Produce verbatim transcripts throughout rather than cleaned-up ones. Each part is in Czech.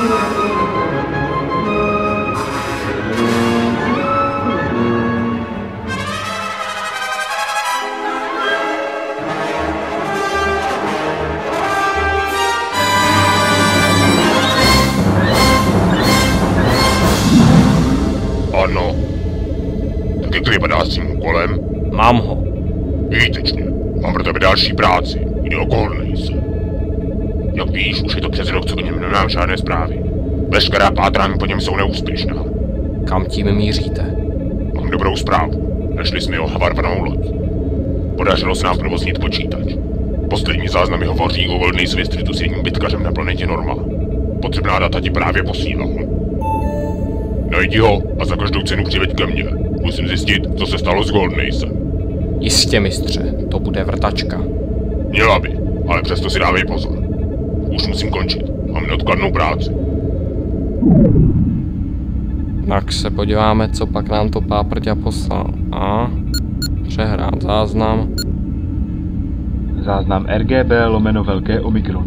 Ano. Tak jak to vypadá s tím úkolem? Mám ho. Výtečně. Mám pro tebe další práci. Jde o Goldenace. Jak víš, už je to přes rok, co o něm nemám žádné zprávy. Veškerá pátrání po něm jsou neúspěšná. Kam tím míříte? Mám dobrou zprávu. Našli jsme jeho havarvanou loď. Podařilo se nám provoznit počítač. Poslední záznamy hovoří o Goldenace Vestritu s jedním bitkařem na planetě Norma. Potřebná data ti právě posílám. Najdi ho a za každou cenu přiveď ke mně. Musím zjistit, co se stalo s Goldenacem. Jistě, mistře, to bude vrtačka. Měla by, ale přesto si dávej pozor. Už musím končit, mám neodkladnou práci. Tak se podíváme, co pak nám to páprťa poslal. A přehrát záznam. Záznam R G B lomeno velké omikron.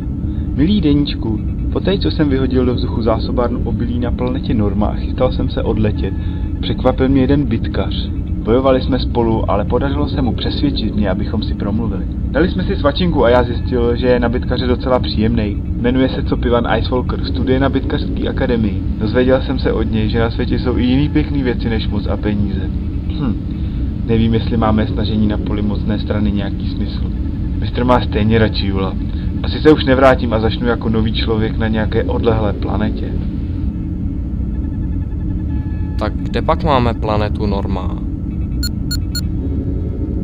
Milý deníčku, poté, co jsem vyhodil do vzduchu zásobárnu obilí na planetě Norma a chystal jsem se odletět, překvapil mě jeden bitkař. Bojovali jsme spolu, ale podařilo se mu přesvědčit mě, abychom si promluvili. Dali jsme si svačinku a já zjistil, že je na bitkaře docela příjemný. Jmenuje se Kopivan Icewalker, studuje na bitkařské akademii. Dozvěděl jsem se od něj, že na světě jsou i jiný pěkný věci než moc a peníze. Hm, nevím, jestli máme snažení na poli mocné strany nějaký smysl. Mistr má stejně radši Jula. Asi se už nevrátím a začnu jako nový člověk na nějaké odlehlé planetě. Tak kde pak máme planetu Norma?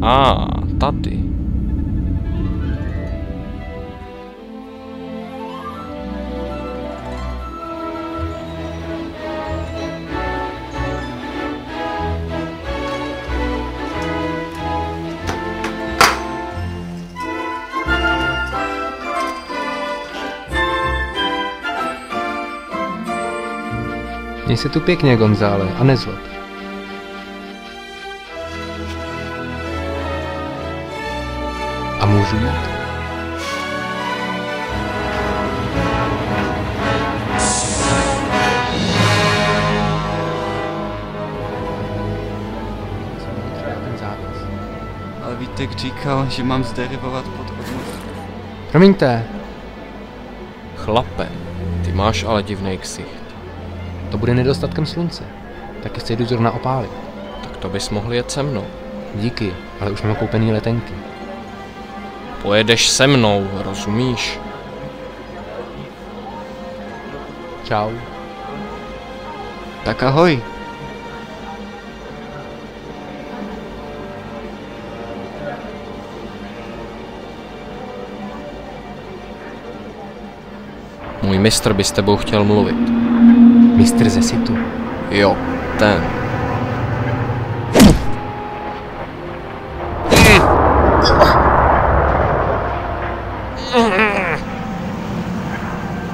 A, tady. Měj se tu pěkně, Gonzále, a nezlob. A můžu jít? Ale Vítek říkal, že mám zderivovat pod odmoř. Promiňte. Chlape, ty máš ale divnej ksicht. To bude nedostatkem slunce. Taky se jdu zrovna opálit. Tak to bys mohl jet se mnou. Díky, ale už mám koupený letenky. Pojedeš se mnou, rozumíš? Čau. Tak ahoj. Můj mistr by s tebou chtěl mluvit. Mistr ze situ. Jo, ten.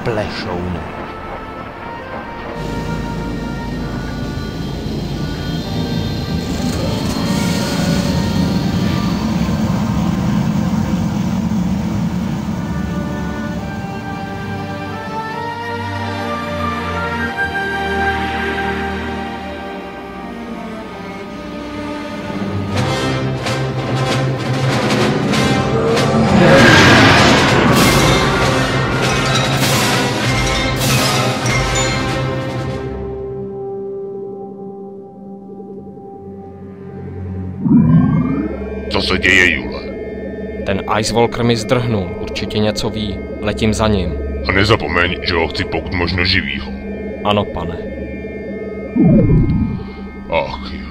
Plešounek. Co se děje, Jule? Ten Icewalker mi zdrhnul, určitě něco ví. Letím za ním. A nezapomeň, že ho chci pokud možno živýho. Ano, pane. Ach jo.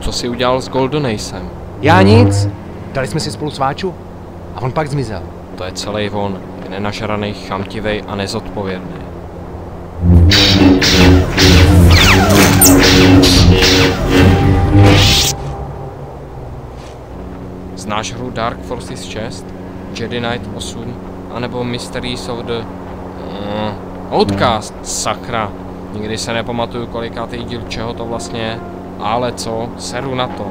Co jsi udělal s Goldenacem? Já nic. Dali jsme si spolu sváču a on pak zmizel. To je celý on, nenažranej, chamtivej a nezodpovědný. Znáš hru Dark Forces šest, Jedi Knight osm, anebo Mysteries of the Outcast? Sakra, nikdy se nepamatuju, kolikátý díl čeho to vlastně je, ale co, seru na to.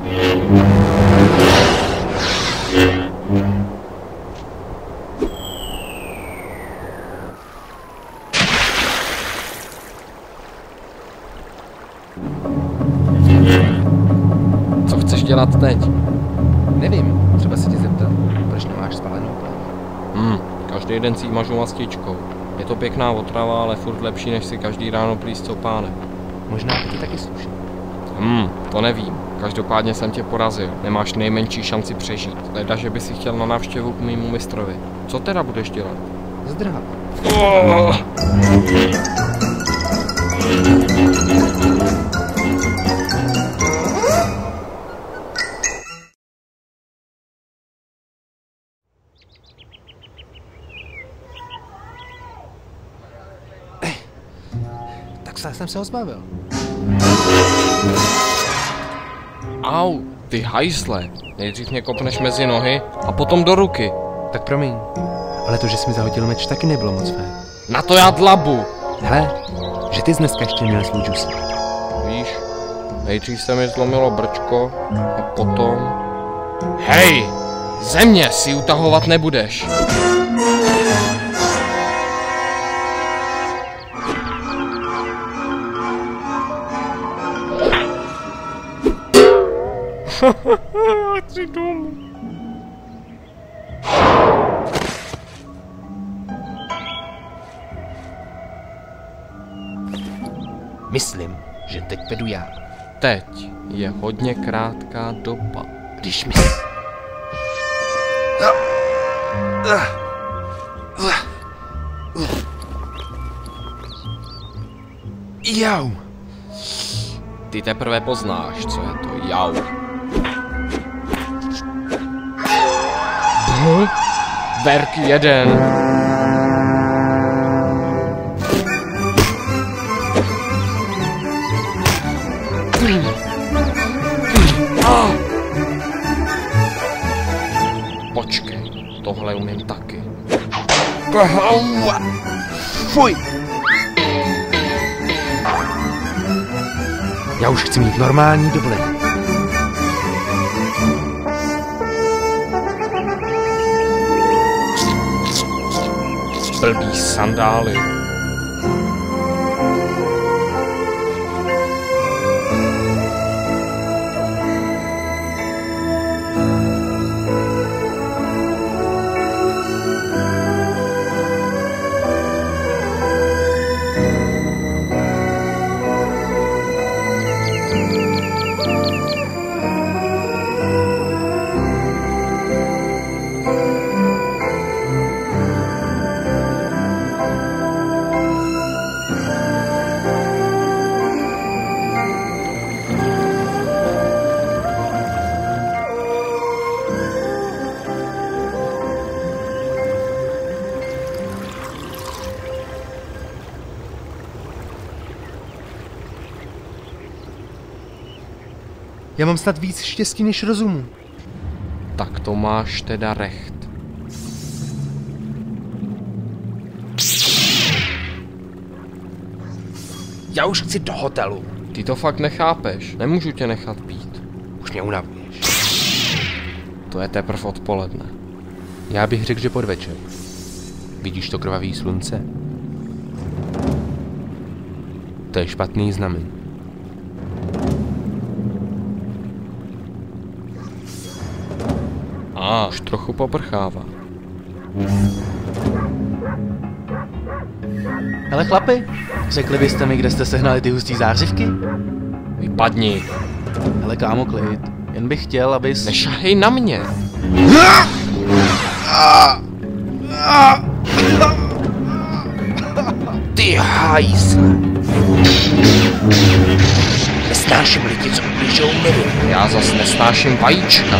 Co chceš dělat teď? Nevím, třeba se tě zeptat, proč nemáš spálenou plánu. Hmm, každý den si ji mažu mastičkou. Je to pěkná otrava, ale furt lepší, než si každý ráno plíst copánem. Možná by ti taky sluší. Hmm, to nevím. Každopádně jsem tě porazil. Nemáš nejmenší šanci přežít. Leda, že by si chtěl na návštěvu k mému mistrovi. Co teda budeš dělat? Zdrhat. Oh! Tak jsem se ho zbavil. Au, ty hajsle. Nejdřív mě kopneš mezi nohy a potom do ruky. Tak promiň, ale to, že jsi mi zahodil meč, taky nebylo moc fér. Na to já dlabu. Hele, že ty jsi dneska ještě měl svůj džus. Víš, nejdřív se mi zlomilo brčko a potom... Hej, ze mě si utahovat nebudeš. Chci domů. Myslím, že teď vedu já. Teď je hodně krátká doba. Když mi... Jau. Ty teprve poznáš, co je to jau. Hm? Verk jeden. Počkej, tohle umím taky. Fuj! Já už chci mít normální dovolenou. Blbý sandály. Já mám snad víc štěstí než rozumu. Tak to máš teda recht. Já už chci do hotelu. Ty to fakt nechápeš. Nemůžu tě nechat pít. Už mě unavuješ. To je teprv odpoledne. Já bych řekl, že podvečer. Vidíš to krvavý slunce? To je špatný znamení. A už trochu poprchává. Hele chlapi, řekli byste mi, kde jste sehnali ty hustý zářivky? Vypadni. Hele kámo, klid. Jen bych chtěl, abys... Nešahej na mě! Ty Ty hájs. Nesnáším lidi, co ublížou mnou. Já zas nesnáším vajíčka.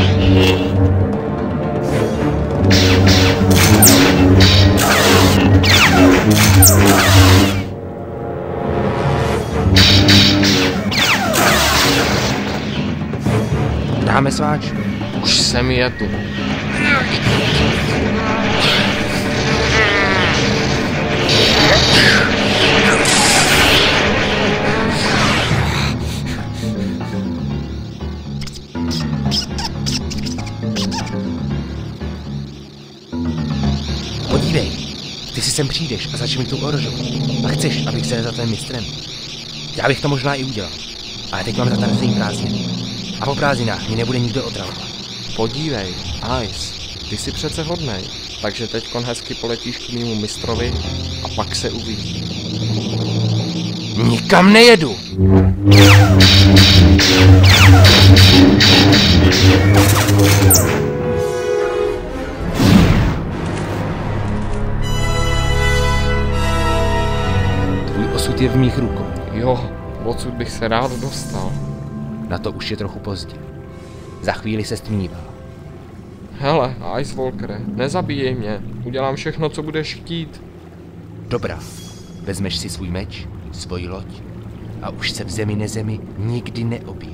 Dáme sváč. Už jsem je tu. Podívej, ty si sem přijdeš a začneš mi tu ohrožu. A chceš, abych se za ten mistrem. Já bych to možná i udělal, ale teď mám za tarzení prázdniny. A po prázdninách mi nebude nikdo otravovat. Podívej, Ice, ty jsi přece hodnej, takže teď kon hezky poletíš k mému mistrovi a pak se uvidí. Nikam nejedu! Tvůj osud je v mých rukou. Jo, odsud bych se rád dostal. Na to už je trochu pozdě. Za chvíli se stmívá. Hele, Icewalkere, nezabíjej mě. Udělám všechno, co budeš chtít. Dobrá. Vezmeš si svůj meč, svoji loď a už se v zemi nezemi nikdy neobjevíš.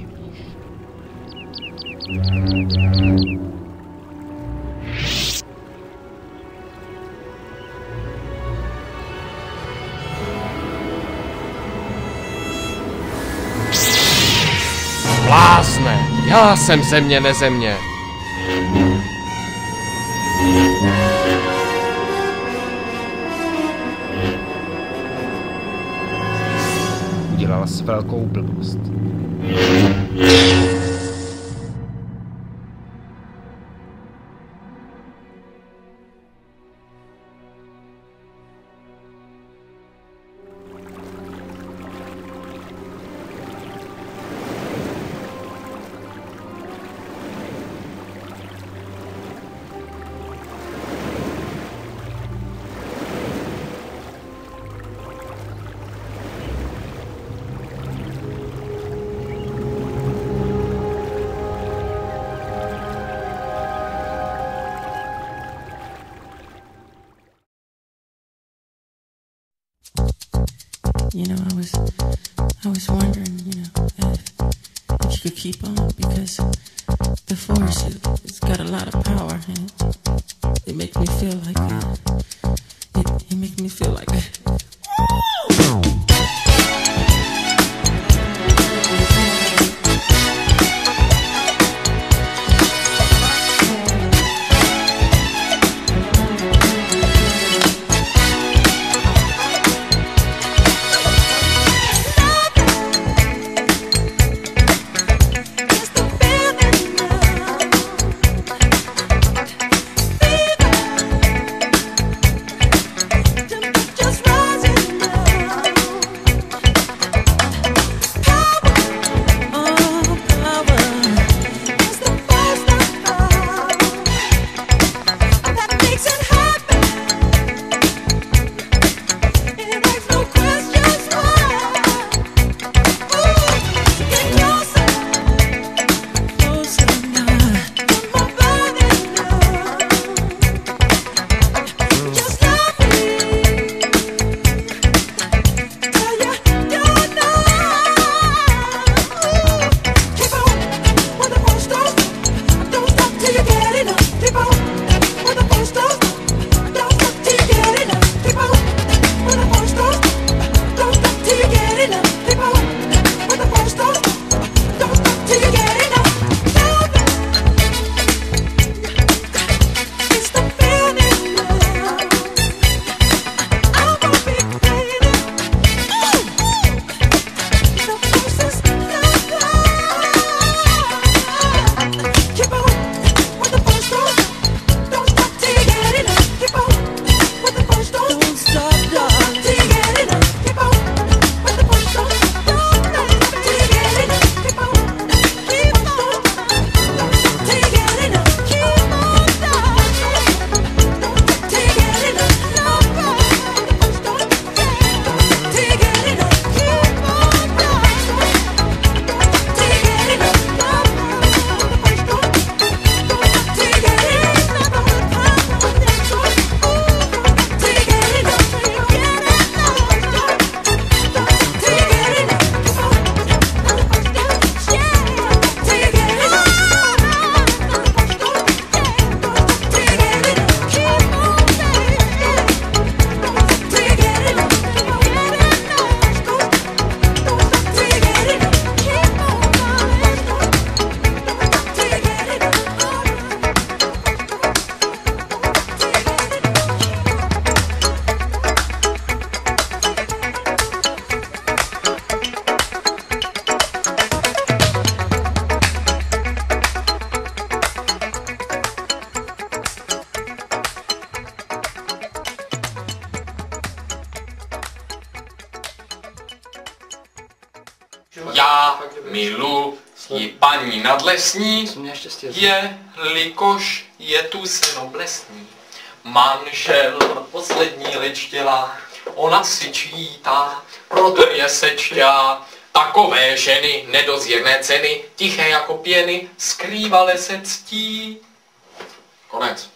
Blázne! Já jsem země nezemě! Udělala jsi velkou blbost. You know, I was, I was wondering, you know, if, if you could keep on, because the Force, it, it's got a lot of power, and it, it makes me feel like, it, it makes me feel like, woo! já milu i paní nadlesní, jelikož je tu z noblesní. Manžel poslední ličtěla, ona si čítá, proto je sečťá. Takové ženy nedozírné ceny, tiché jako pěny, skrývale se ctí. Konec.